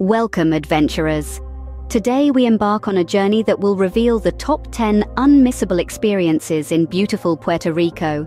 Welcome, adventurers! Today we embark on a journey that will reveal the top 10 unmissable experiences in beautiful Puerto Rico.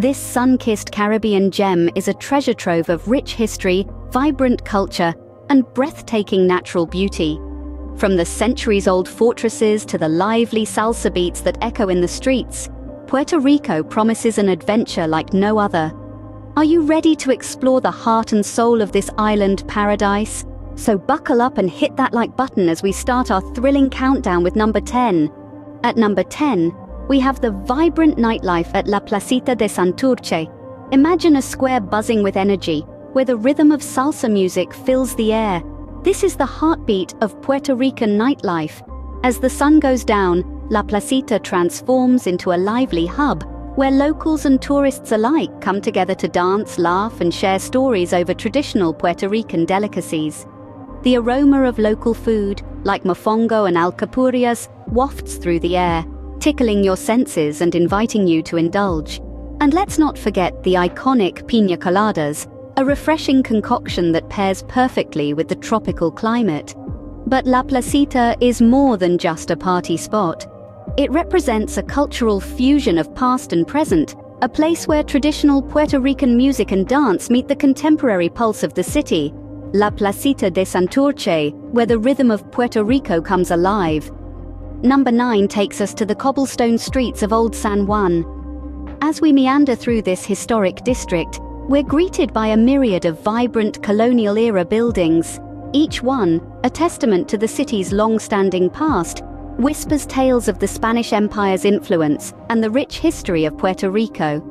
This sun-kissed Caribbean gem is a treasure trove of rich history, vibrant culture, and breathtaking natural beauty. From the centuries-old fortresses to the lively salsa beats that echo in the streets, Puerto Rico promises an adventure like no other. Are you ready to explore the heart and soul of this island paradise? So buckle up and hit that like button as we start our thrilling countdown with number 10. At number 10, we have the vibrant nightlife at La Placita de Santurce. Imagine a square buzzing with energy, where the rhythm of salsa music fills the air. This is the heartbeat of Puerto Rican nightlife. As the sun goes down, La Placita transforms into a lively hub, where locals and tourists alike come together to dance, laugh, and share stories over traditional Puerto Rican delicacies. The aroma of local food, like mofongo and alcapurrias, wafts through the air, tickling your senses and inviting you to indulge. And let's not forget the iconic piña coladas, a refreshing concoction that pairs perfectly with the tropical climate. But La Placita is more than just a party spot. It represents a cultural fusion of past and present, a place where traditional Puerto Rican music and dance meet the contemporary pulse of the city. La Placita de Santurce, where the rhythm of Puerto Rico comes alive. Number 9 takes us to the cobblestone streets of Old San Juan. As we meander through this historic district, we're greeted by a myriad of vibrant colonial-era buildings. Each one, a testament to the city's long-standing past, whispers tales of the Spanish Empire's influence and the rich history of Puerto Rico.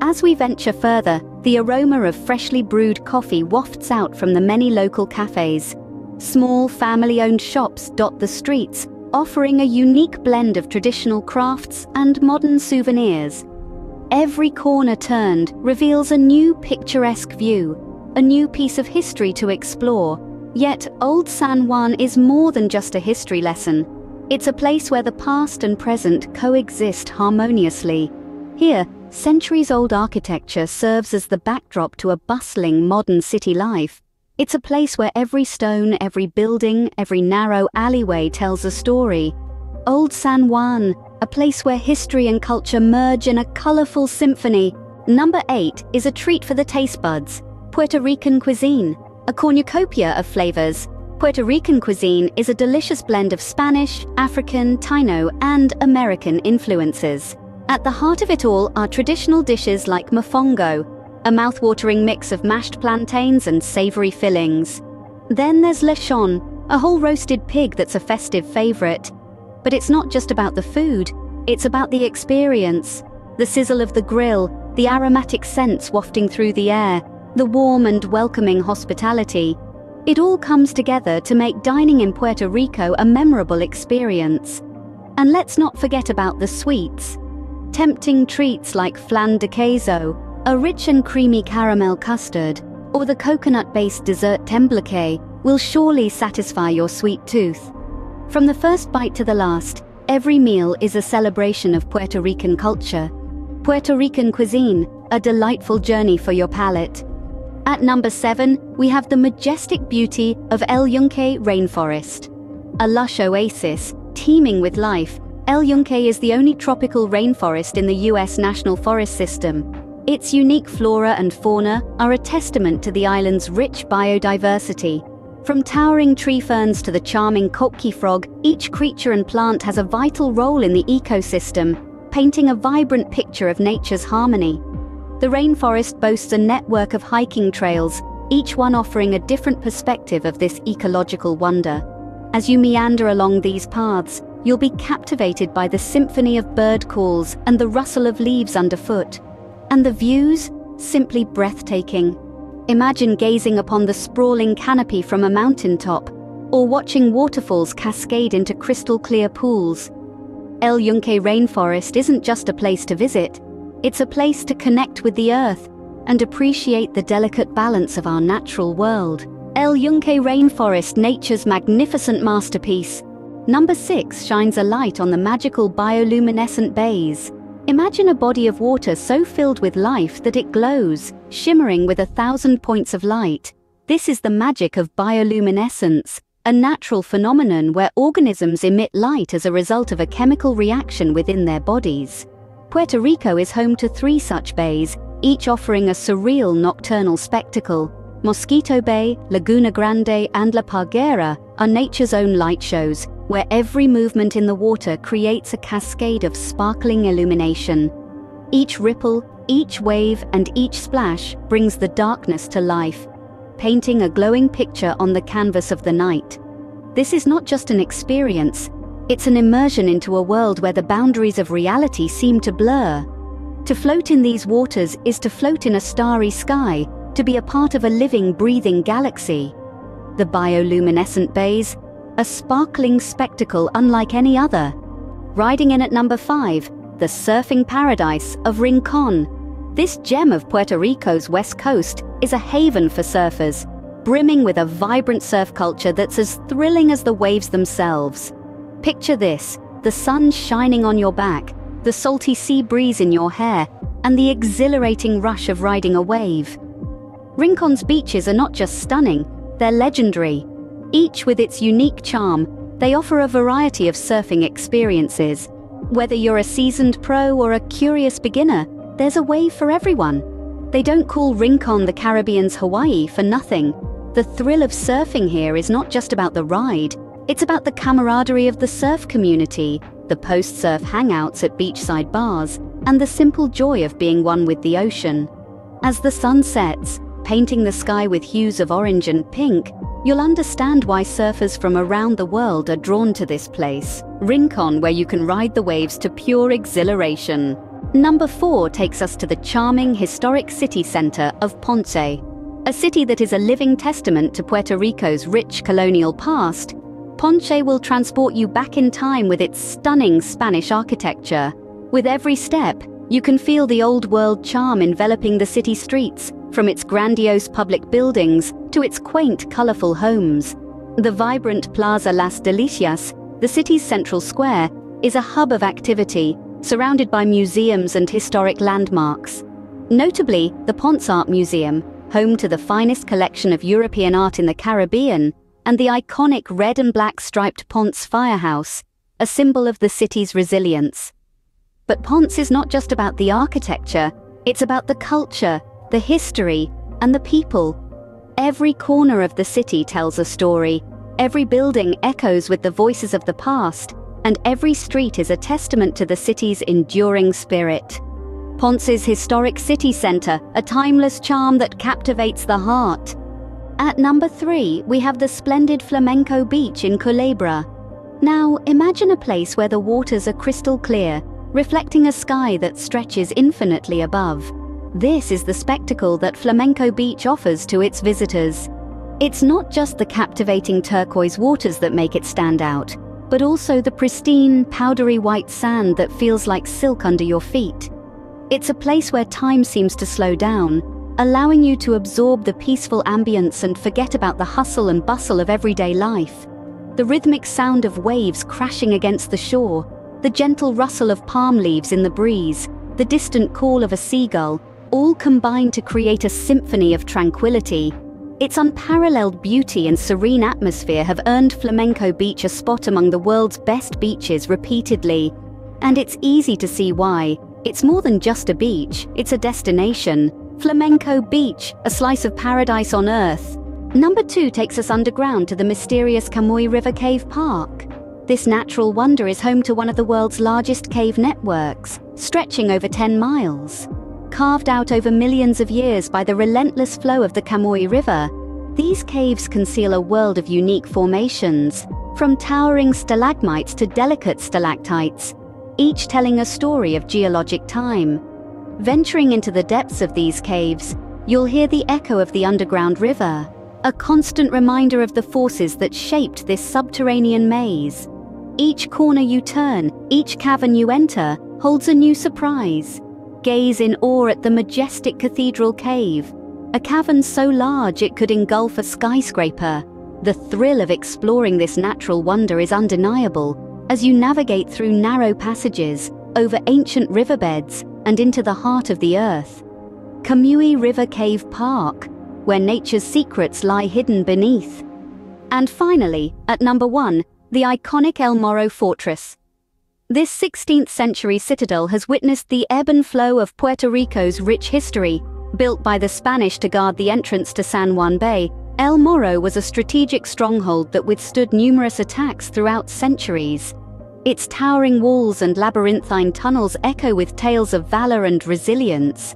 As we venture further, the aroma of freshly brewed coffee wafts out from the many local cafes. Small family-owned shops dot the streets, offering a unique blend of traditional crafts and modern souvenirs. Every corner turned reveals a new picturesque view, a new piece of history to explore. Yet, Old San Juan is more than just a history lesson. It's a place where the past and present coexist harmoniously. Here, centuries-old architecture serves as the backdrop to a bustling modern city life. It's a place where every stone, every building, every narrow alleyway tells a story. Old San Juan, a place where history and culture merge in a colorful symphony. Number 8 is a treat for the taste buds, Puerto Rican cuisine, a cornucopia of flavors. Puerto Rican cuisine is a delicious blend of Spanish, African, Taino, and American influences. At the heart of it all are traditional dishes like mofongo, a mouthwatering mix of mashed plantains and savory fillings. Then there's lechon, a whole roasted pig that's a festive favorite. But it's not just about the food, it's about the experience. The sizzle of the grill, the aromatic scents wafting through the air, the warm and welcoming hospitality. It all comes together to make dining in Puerto Rico a memorable experience. And let's not forget about the sweets. Tempting treats like flan de queso, a rich and creamy caramel custard, or the coconut-based dessert tembleque will surely satisfy your sweet tooth. From the first bite to the last, every meal is a celebration of Puerto Rican culture. Puerto Rican cuisine, a delightful journey for your palate. At number 7, we have the majestic beauty of El Yunque Rainforest. A lush oasis, teeming with life, El Yunque is the only tropical rainforest in the U.S. National Forest System. Its unique flora and fauna are a testament to the island's rich biodiversity. From towering tree ferns to the charming Coqui frog, each creature and plant has a vital role in the ecosystem, painting a vibrant picture of nature's harmony. The rainforest boasts a network of hiking trails, each one offering a different perspective of this ecological wonder. As you meander along these paths, you'll be captivated by the symphony of bird calls and the rustle of leaves underfoot. And the views? Simply breathtaking. Imagine gazing upon the sprawling canopy from a mountaintop, or watching waterfalls cascade into crystal-clear pools. El Yunque Rainforest isn't just a place to visit, it's a place to connect with the earth and appreciate the delicate balance of our natural world. El Yunque Rainforest, nature's magnificent masterpiece. Number 6 shines a light on the magical bioluminescent bays. Imagine a body of water so filled with life that it glows, shimmering with 1,000 points of light. This is the magic of bioluminescence, a natural phenomenon where organisms emit light as a result of a chemical reaction within their bodies. Puerto Rico is home to three such bays, each offering a surreal nocturnal spectacle. Mosquito Bay, Laguna Grande and La Parguera are nature's own light shows, where every movement in the water creates a cascade of sparkling illumination. Each ripple, each wave and each splash brings the darkness to life, painting a glowing picture on the canvas of the night. This is not just an experience, it's an immersion into a world where the boundaries of reality seem to blur. To float in these waters is to float in a starry sky, to be a part of a living, breathing galaxy. The bioluminescent bays, a sparkling spectacle unlike any other. Riding in at number 5, the surfing paradise of Rincon. This gem of Puerto Rico's west coast is a haven for surfers, brimming with a vibrant surf culture that's as thrilling as the waves themselves. Picture this, the sun shining on your back, the salty sea breeze in your hair, and the exhilarating rush of riding a wave. Rincon's beaches are not just stunning, they're legendary. Each with its unique charm, they offer a variety of surfing experiences. Whether you're a seasoned pro or a curious beginner, there's a wave for everyone. They don't call Rincon the Caribbean's Hawaii for nothing. The thrill of surfing here is not just about the ride, it's about the camaraderie of the surf community, the post-surf hangouts at beachside bars, and the simple joy of being one with the ocean. As the sun sets, painting the sky with hues of orange and pink, you'll understand why surfers from around the world are drawn to this place, Rincon, where you can ride the waves to pure exhilaration. Number 4 takes us to the charming historic city center of Ponce, a city that is a living testament to Puerto Rico's rich colonial past. Ponce will transport you back in time with its stunning Spanish architecture. With every step, you can feel the old-world charm enveloping the city streets, from its grandiose public buildings to its quaint, colorful homes. The vibrant Plaza Las Delicias, the city's central square, is a hub of activity, surrounded by museums and historic landmarks. Notably, the Ponce Art Museum, home to the finest collection of European art in the Caribbean, and the iconic red and black striped Ponce Firehouse, a symbol of the city's resilience. But Ponce is not just about the architecture, it's about the culture, the history, and the people. Every corner of the city tells a story, every building echoes with the voices of the past, and every street is a testament to the city's enduring spirit. Ponce's historic city center, a timeless charm that captivates the heart. At number 3, we have the splendid Flamenco Beach in Culebra. Now, imagine a place where the waters are crystal clear, reflecting a sky that stretches infinitely above. This is the spectacle that Flamenco Beach offers to its visitors. It's not just the captivating turquoise waters that make it stand out, but also the pristine, powdery white sand that feels like silk under your feet. It's a place where time seems to slow down, allowing you to absorb the peaceful ambience and forget about the hustle and bustle of everyday life. The rhythmic sound of waves crashing against the shore, the gentle rustle of palm leaves in the breeze, the distant call of a seagull, all combine to create a symphony of tranquility. Its unparalleled beauty and serene atmosphere have earned Flamenco Beach a spot among the world's best beaches repeatedly. And it's easy to see why. It's more than just a beach, it's a destination. Flamenco Beach, a slice of paradise on earth. Number 2 takes us underground to the mysterious Kamui River Cave Park. This natural wonder is home to one of the world's largest cave networks, stretching over 10 miles. Carved out over millions of years by the relentless flow of the Kamui River, these caves conceal a world of unique formations, from towering stalagmites to delicate stalactites, each telling a story of geologic time. Venturing into the depths of these caves, you'll hear the echo of the underground river, a constant reminder of the forces that shaped this subterranean maze. Each corner you turn, each cavern you enter, holds a new surprise. Gaze in awe at the majestic Cathedral Cave, a cavern so large it could engulf a skyscraper. The thrill of exploring this natural wonder is undeniable, as you navigate through narrow passages, over ancient riverbeds, and into the heart of the earth. Kamui River Cave Park, where nature's secrets lie hidden beneath. And finally, at number 1, the iconic El Morro Fortress. This 16th century citadel has witnessed the ebb and flow of Puerto Rico's rich history. Built by the Spanish to guard the entrance to San Juan Bay, El Morro was a strategic stronghold that withstood numerous attacks throughout centuries. Its towering walls and labyrinthine tunnels echo with tales of valor and resilience.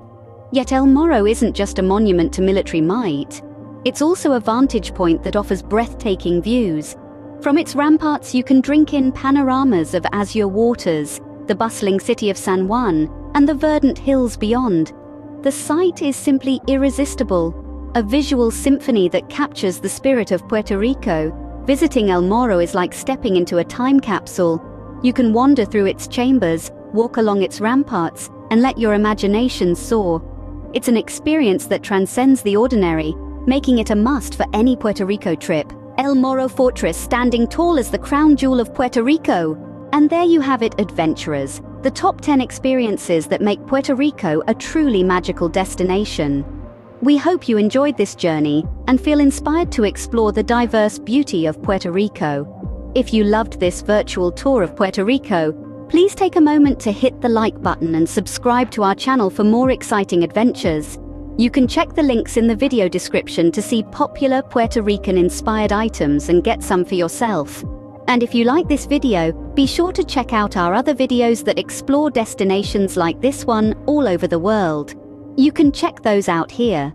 Yet El Morro isn't just a monument to military might. It's also a vantage point that offers breathtaking views. From its ramparts you can drink in panoramas of azure waters, the bustling city of San Juan, and the verdant hills beyond. The sight is simply irresistible, a visual symphony that captures the spirit of Puerto Rico. Visiting El Morro is like stepping into a time capsule. You can wander through its chambers, walk along its ramparts, and let your imagination soar. It's an experience that transcends the ordinary, making it a must for any Puerto Rico trip. El Morro Fortress, standing tall as the crown jewel of Puerto Rico. And there you have it, adventurers. The top 10 experiences that make Puerto Rico a truly magical destination. We hope you enjoyed this journey and feel inspired to explore the diverse beauty of Puerto Rico. If you loved this virtual tour of Puerto Rico, please take a moment to hit the like button and subscribe to our channel for more exciting adventures. You can check the links in the video description to see popular Puerto Rican-inspired items and get some for yourself. And if you like this video, be sure to check out our other videos that explore destinations like this one all over the world. You can check those out here.